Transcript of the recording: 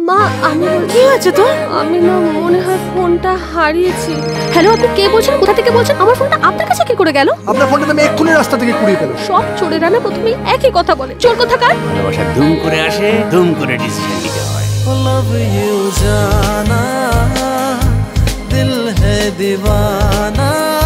दिल है दीवाना।